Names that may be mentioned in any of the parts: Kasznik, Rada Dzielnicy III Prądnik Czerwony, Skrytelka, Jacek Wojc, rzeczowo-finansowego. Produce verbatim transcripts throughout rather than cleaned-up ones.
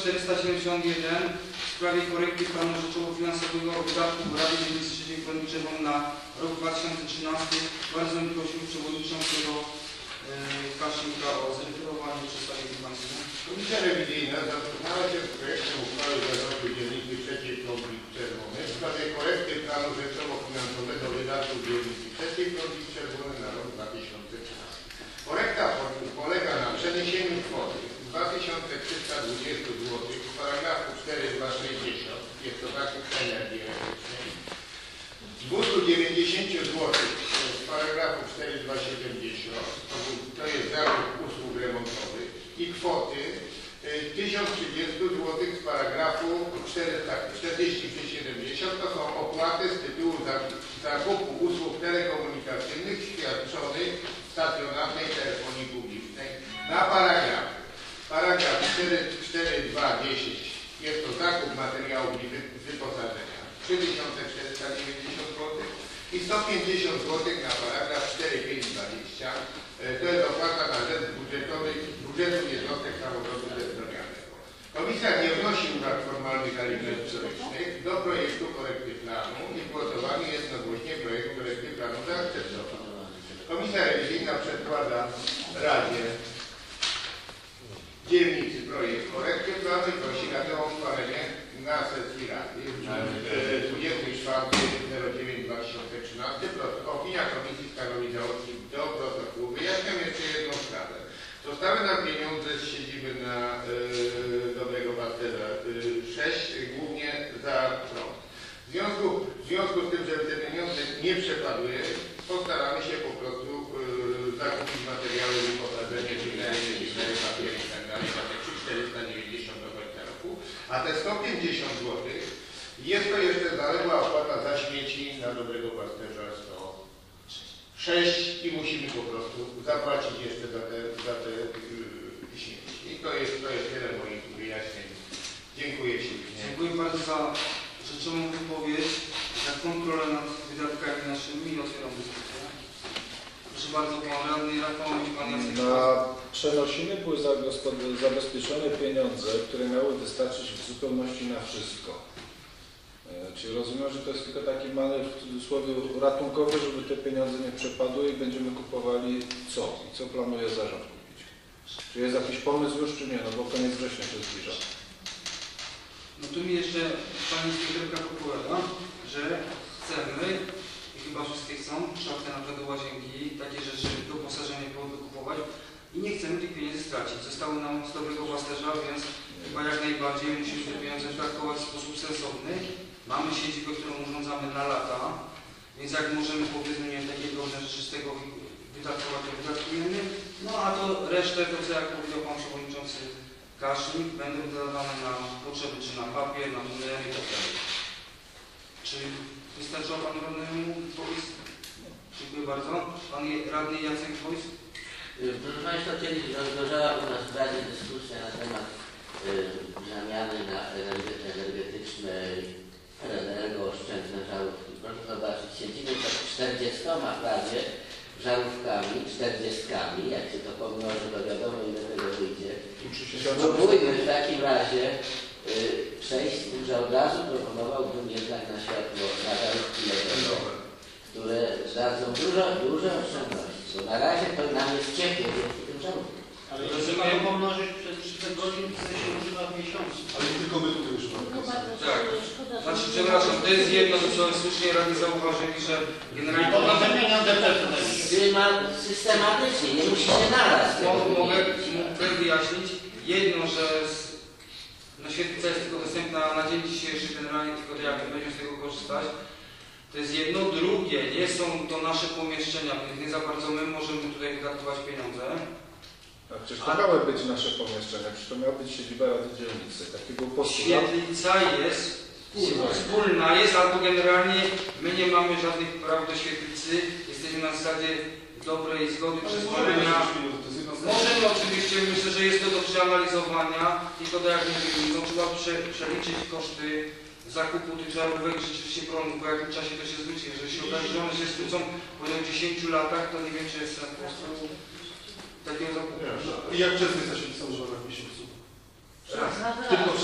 czterysta siedemdziesiąt jeden w sprawie korekty planu rzeczowo-finansowego wydatków Rady Dzielnicy trzeciej Prądnik Czerwony na rok dwa tysiące trzynasty bardzo bym prosił przewodniczącego e, Kasznika o zreferowanie i przedstawienie Państwu. Komisja Rewizyjna zapoznała się z projektem uchwały Rady Dzielnicy trzeciej Prądnik Czerwony w sprawie korekty planu rzeczowo-finansowego wydatków Dzielnicy trzeciej Prądnik Czerwony na rok dwa tysiące trzynasty. Korekta polega na przeniesieniu kwoty dwa tysiące trzysta dwadzieścia złotych w paragrafu cztery dwa sześćdziesiąt, jest to zakres energii elektrycznej, dwieście dziewięćdziesiąt złotych w paragrafu cztery dwa siedemdziesiąt, to jest zakup usług remontowych, i kwoty tysiąc trzydzieści złotych z paragrafu czterdzieści siedemdziesiąt, to są opłaty z tytułu zakupu usług telekomunikacyjnych świadczonych w stacjonarnej telefonii publicznej na paragraf. Paragraf cztery dwa dziesięć. Jest to zakup materiałów i wyposażenia trzy tysiące czterysta dziewięćdziesiąt złotych i sto pięćdziesiąt złotych na paragraf cztery pięć dwadzieścia. To jest opłata na rzecz budżetowej budżetu jednostek samorządu terytorialnego. Komisja nie wnosi uwag formalnych ani merytorycznych do projektu korekty planu i głosowany jest jednogłośnie projekt korekty planu zaakceptowany. Komisja Rewizyjna przedkłada Radzie Dzielnicy projekt korekty planu i prosi Radę o uchwalenie na sesji Rady dwudziestego czwartego dziewiętnastego dwa tysiące trzynastego. Opinia Komisji Stanowi Załącznik do protokołu. Wyjaśniam jeszcze jedną sprawę. Zostały nam pieniądze z siedziby na y, Dobrego Pasterza sześć, y, głównie za prąd. W związku, w związku z tym, że te pieniądze nie przepadły, postaramy się po prostu y, zakupić materiały i wyposażenie, czyli papiery i tak dalej, czterysta dziewięćdziesiąt do końca roku, a te sto pięćdziesiąt złotych jest to jeszcze zaległa opłata za śmieci na Dobrego Pasterza sto sześć i musimy po prostu zapłacić jeszcze za te, za te yy, śmieci. I to jest, to jest tyle moich wyjaśnień. Dziękuję Ci. Dziękuję bardzo za rzeczową wypowiedź, za kontrolę nad wydatkami naszymi i otwieram dyskusję. Proszę bardzo, Pan Radny Rafał i Pan Jacek. Na przenosiny były zabezpieczone pieniądze, które miały wystarczyć w zupełności na wszystko. Czyli rozumiem, że to jest tylko taki manewr w cudzysłowie ratunkowy, żeby te pieniądze nie przepadły i będziemy kupowali co? I co planuje zarząd kupić? Czy jest jakiś pomysł już, czy nie? No bo koniec września się zbliża. No tu mi jeszcze Pani Skrytelka podpowiada, że chcemy, i chyba wszystkie chcą, szafkę na przykład do łazienki, takie rzeczy, doposażenie kupować i nie chcemy tych pieniędzy stracić. Zostały nam z Dobrego Pasterza, więc chyba jak najbardziej musimy te pieniądze traktować w sposób sensowny. Mamy siedzibę, którą urządzamy na lata, więc jak możemy powiedzmy nie wiem, takie drobne rzeczy z tego wydatkować, to wydatkujemy. No a to resztę, to co jak powiedział Pan Przewodniczący Kasznik, będą wydawane na potrzeby, czy na papier, na tunel i tak dalej. Czy wystarczyło Panu Radnemu Wojc? Dziękuję bardzo. Pan Radny Jacek Wojc? Proszę Państwa, kiedyś rozgorzała u nas w Radzie dyskusja na temat y, zamiany na energetyczne energooszczędne żarówki. Proszę zobaczyć, siedzimy pod czterdziestoma prawie żarówkami, czterdziestkami, jak się to pomnoży, to wiadomo ile tego wyjdzie. Spróbujmy w takim razie y, przejść z tym, że od razu proponowałbym jednak na światło na żarówki ledowe, które dadzą dużo, duże oszczędności, bo na razie to nam jest ciepło dzięki tym żarówkom. Ale to trzeba ją pomnożyć przez trzysta godzin, które się używa w miesiącu. Ale tylko my tutaj używamy. Tak. Znaczy, przepraszam, to jest jedno, co słusznie radni zauważyli, że generalnie... No, to pieniądze systematycznie, nie musicie naraz. Mogę wyjaśnić jedno, że na świetlica jest tylko dostępna na dzień dzisiejszy, generalnie tylko to jak będziemy z tego korzystać. To jest jedno, drugie, nie są to nasze pomieszczenia, więc nie za bardzo my możemy tutaj wydatkować pieniądze. A przecież to miały być nasze pomieszczenia, przecież to miała być siedziba Rady Dzielnicy. Taki był postulat. Świetlica jest, wspólna jest, albo generalnie my nie mamy żadnych praw do świetlicy, jesteśmy na zasadzie dobrej zgody przez Polenia. Możemy oczywiście, myślę, że jest to do przeanalizowania, tylko to jak mówimy, no, trzeba prze, przeliczyć koszty zakupu tych żarówek rzeczywiście prądu, po jakim czasie to się zwróci. Jeżeli się okaże, że one się zwrócą po dziesięciu latach, to nie wiem, czy jest sens po prostu takiego zakupu. I jak często jesteśmy w miesiącu? Raz. Tylko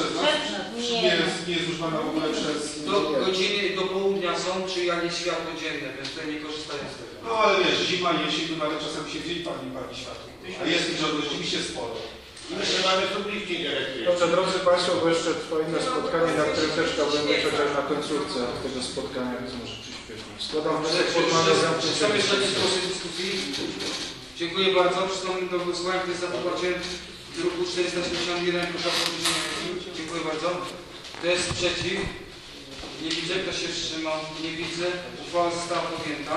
Nie. Nie jest, nie jest używana w ogóle przez... Do godziny, do południa są, czy jakieś światło dzienne, więc tutaj nie korzystają z tego. No ale wiesz, zima, jesień, nawet czasami się w dzień pali, pali światło. A jest ich rzeczywiście sporo. Myślę, że mamy tu bliźni dyrektywy. Dobrze, drodzy Państwo, bo jeszcze trwa inne spotkanie, na którym też będę chociaż na końcówce tego spotkania, więc może przyspieszmy. Składam wniosek formalny o zamknięcie. Są jeszcze jakieś głosy dyskusji? Dziękuję bardzo. Przystąpimy do głosowania. Kto jest za poparciem druku czterysta siedemdziesiąt jeden, proszę o podniesienie ręki. Dziękuję bardzo. Kto jest przeciw? Nie widzę. Kto się wstrzymał? Nie widzę. Uchwała została podjęta.